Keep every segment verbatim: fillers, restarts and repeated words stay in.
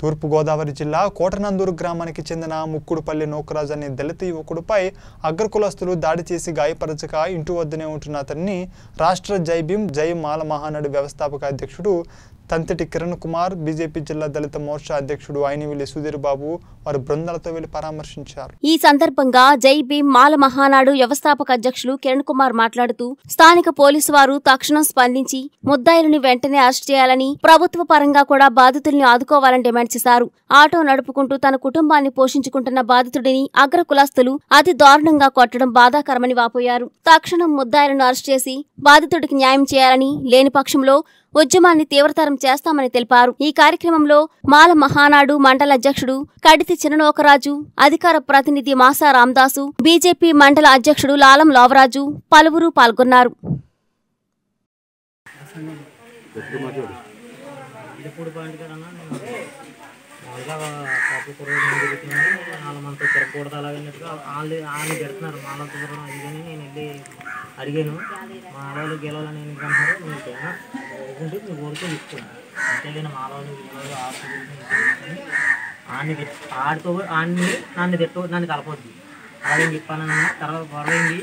తూర్పు గోదావరి జిల్లా కోటనందూరు గ్రామానికి చెందిన ముక్కుడుపల్లి నోకరాజ్ అనే దళిత యువకుడిపై అగ్రకులస్తులు దాడి చేసి గాయపరచగా ఇంటి వద్దనే ఉంటున్న అతన్ని రాష్ట్ర జై భీమ్ జై మాల మహానాడు వ్యవస్థాపక అధ్యక్షుడు తంతిటి కిరణ్ కుమార్, బీజేపీ జిల్లా దళిత మోర్చా అధ్యక్షుడు ఐనివిలి సుధీర్ బాబు వారి బృందాలతో వెళ్లి పరామర్శించారు। ఈ సందర్భంగా జై భీమ్ మాల మహానాడు వ్యవస్థాపక అధ్యక్షులు కిరణ్ కుమార్ మాట్లాడుతూ స్థానిక పోలీసు వారు తక్షణం స్పందించి ముద్దాయిలను వెంటనే అరెస్ట్ చేయాలని, ప్రభుత్వ పరంగా కూడా బాధితుల్ని ఆదుకోవాలని డిమాండ్ చేశారు। ఆటో నడుపుకుంటూ తన కుటుంబాన్ని పోషించుకుంటున్న బాధితుడిని అగ్ర కులస్తులు అతి దారుణంగా కొట్టడం బాధాకరమని వాపోయారు। తక్షణం ముద్దాయిలను అరెస్ట్ చేసి బాధితుడికి న్యాయం చేయాలని, లేని పక్షంలో ఉద్యమాన్ని తీవ్రతరం చేస్తామని తెలిపారు। ఈ కార్యక్రమంలో మాల మహానాడు మండల అధ్యక్షుడు కడితి చిన్ననోకరాజు, అధికార ప్రతినిధి మాసా రామదాసు, బీజేపీ మండల అధ్యక్షుడు లాలం లావరాజు పలువురు పాల్గొన్నారు। అడిగాను మాలవాళ్ళు గెలవాలని ఎందుకు అంటారు, మీకు ఎందుకంటే మీ ఊరితో ఇస్తున్నాను అంతేగాని మాలవాళ్ళు గెలవాలి ఆడిని ఆడితో ఆడిని నన్ను తిట్ట నన్ను కలపొద్దు అలాగని చెప్పానన్నా తర్వాత గొడవైంది।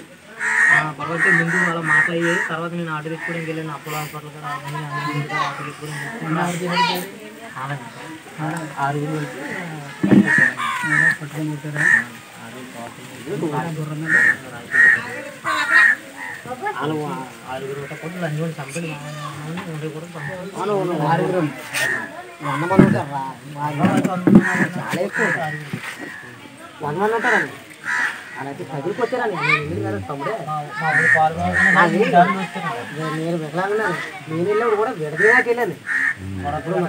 గొడవైతే ముందు అలా మాట్లాడి తర్వాత నేను ఆర్డర్ తీసుకోవడానికి వెళ్ళాను, అప్పుల హాస్పిటల్ కూడా ఆర్డర్ తీసుకోవడానికి ఆరుగురు పట్టుకొని పోతారా నేను వికలాంగా నేను వెళ్ళినప్పుడు కూడా విడదీయాక వెళ్ళాను, మా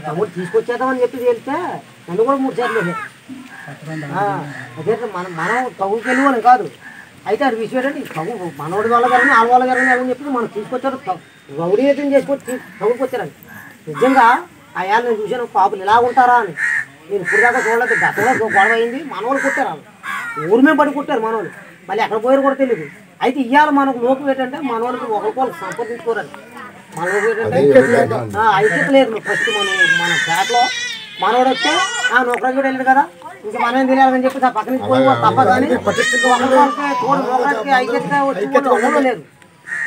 తమ్ముడు తీసుకొచ్చేద్దామని చెప్పి వెళ్తే నన్ను కూడా మూడు సార్లు అదే మనం మనం తగులుకి వెళ్ళి కాదు అయితే అది విషయం ఏంటంటే తగు మనోడి వాళ్ళ గారు వాళ్ళ వాళ్ళ గారు అని చెప్పి మనం తీసుకొచ్చారు గౌరీయతం చేసుకొచ్చి తగులుకొచ్చారని నిజంగా ఆ యాళ్ళు నేను చూశాను పాపలు ఇలా ఉంటారా అని నేను ఇప్పుడు దాకా చూడలేదు। గతంలో గొడవ అయింది మనోళ్ళు కొట్టారు, వాళ్ళు ఊరిమే పడి కొట్టారు మనోళ్ళు, మళ్ళీ ఎక్కడ పోయారు కూడా తెలియదు। అయితే ఇవాళ మనకు లోపం ఏంటంటే మనోళ్ళకి ఒకరికొకరు సంప్రదించుకోరని మనోళ్ళు ఏంటంటే ఐక్యత లేదు। ఫస్ట్ మనం మన ఫ్లాట్లో మనోడు వస్తే ఆ నొకరాజు కూడా వెళ్ళాడు కదా ఇంకా మనమేం తెలియాలని చెప్పి పక్కన తప్ప కానీ ఐక్యత లేదు,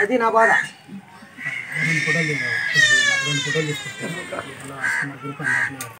అది నా బాధ।